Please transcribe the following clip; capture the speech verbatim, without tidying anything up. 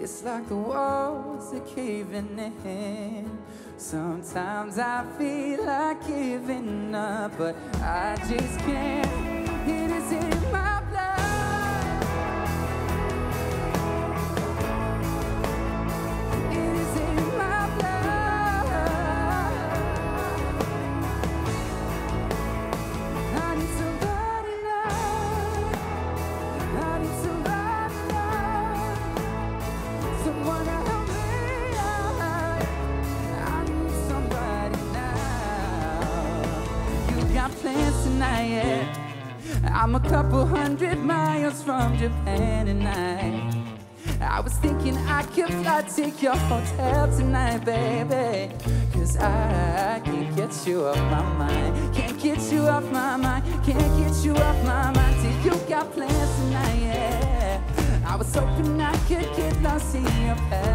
It's like the walls are caving in. Sometimes I feel like giving up, but I just can't. It is in my blood. It is in my blood. I need somebody love. I need somebody. Someone to help me out. I need somebody now. You got plans tonight. I'm a couple hundred miles from Japan tonight. I was thinking I could fly, take your hotel tonight, baby. Cause I can't get you off my mind. Can't get you off my mind. Can't get you off my mind. Till you got plans tonight. I was hoping I could get lost in your past.